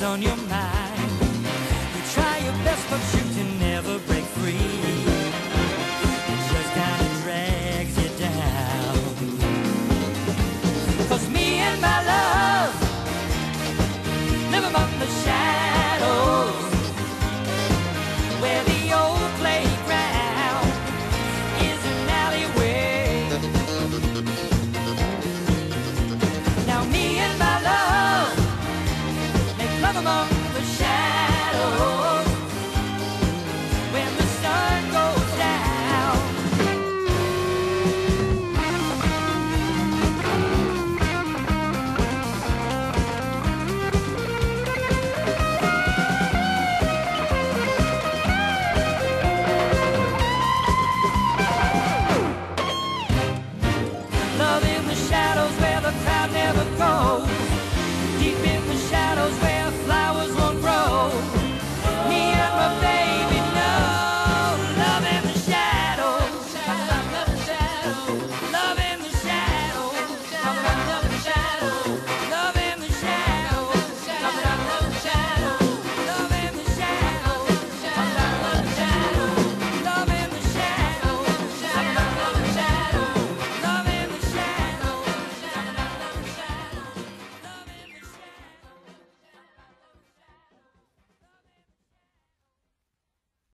On your mind, you try your best, but you can never break free. It just kind of drags you down. 'Cause me and my love.